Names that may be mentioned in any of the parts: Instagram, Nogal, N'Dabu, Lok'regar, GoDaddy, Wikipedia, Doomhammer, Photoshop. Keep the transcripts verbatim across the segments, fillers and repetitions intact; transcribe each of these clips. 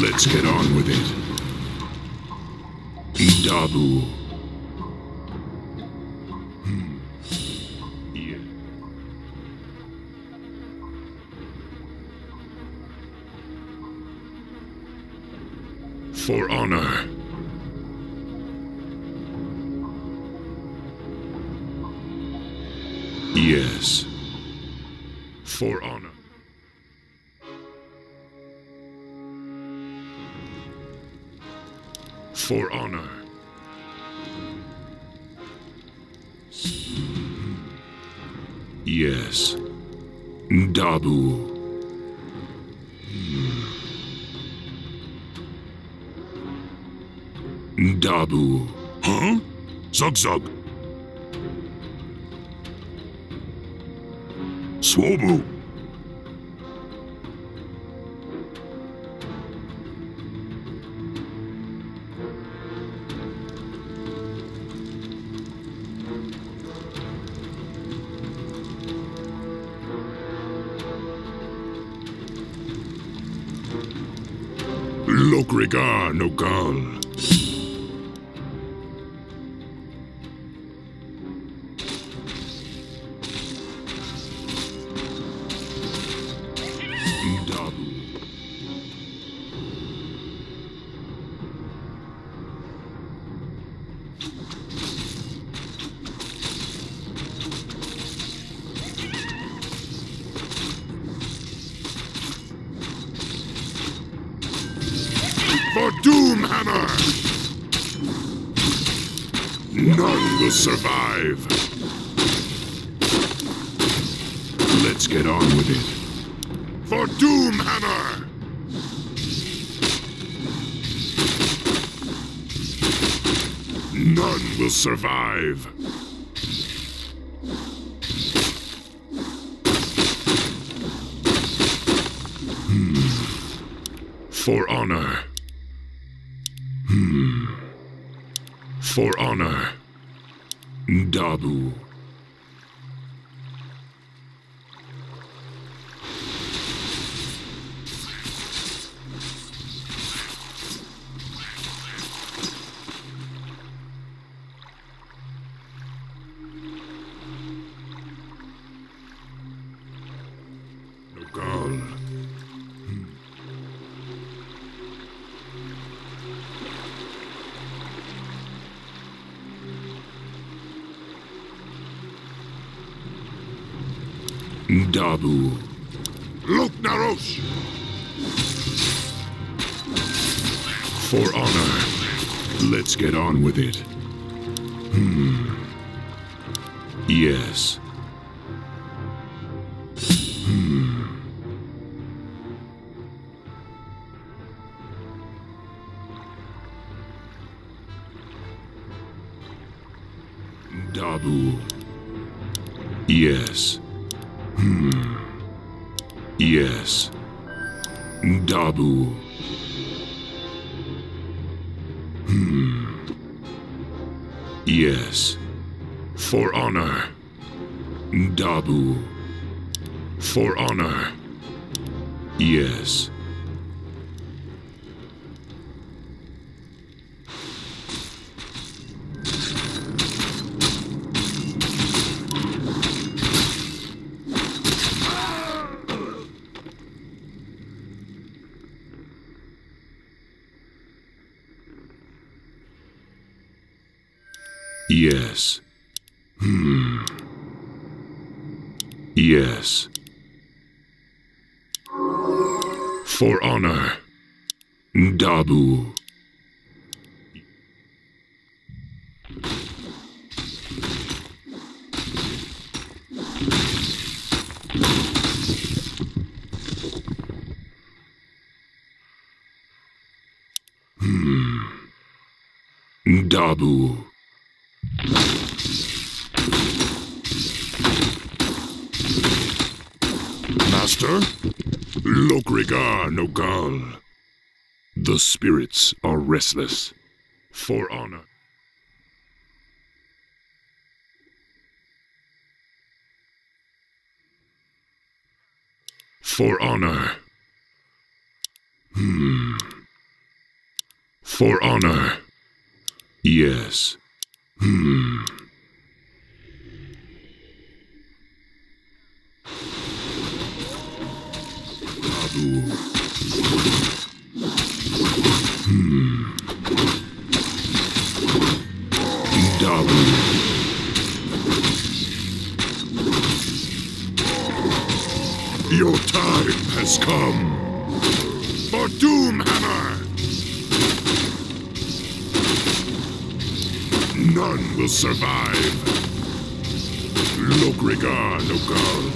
Let's get on with it. N'Dabu. Hmm. Yeah. For honor. Yes. For honor. For honor. Yes. N'Dabu. N'Dabu. Huh? Zug Zug. Swobu. Lok'regar, Nogal. For Doomhammer! None will survive! Let's get on with it. For Doomhammer! None will survive! Hmm. For honor. Hmm. For honor. N'Dabu. Nogal. N'Dabu. Lok'regar. For honor. Let's get on with it. Hmm. Yes. Hmm. N'Dabu. Yes. Hmm. Yes. N'Dabu. Hmm. Yes. For honor. N'Dabu. For honor. Yes. Yes. Hmm. Yes. For honor. N'Dabu. Hmm. N'Dabu. Master, Lok'regar, Nogal. The spirits are restless. For honor. For honor. Hmm. For honor. Yes. Hmm. Hmm. N'Dabu. Your time has come for Doomhammer! None will survive. Lok'regar, Nogal.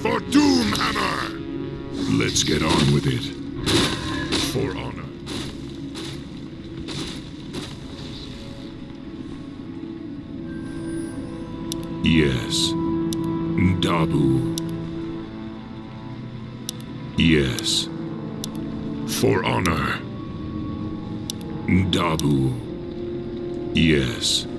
For Doomhammer! Let's get on with it. For honor. Yes. N'Dabu. Yes. For honor. N'Dabu. Yes.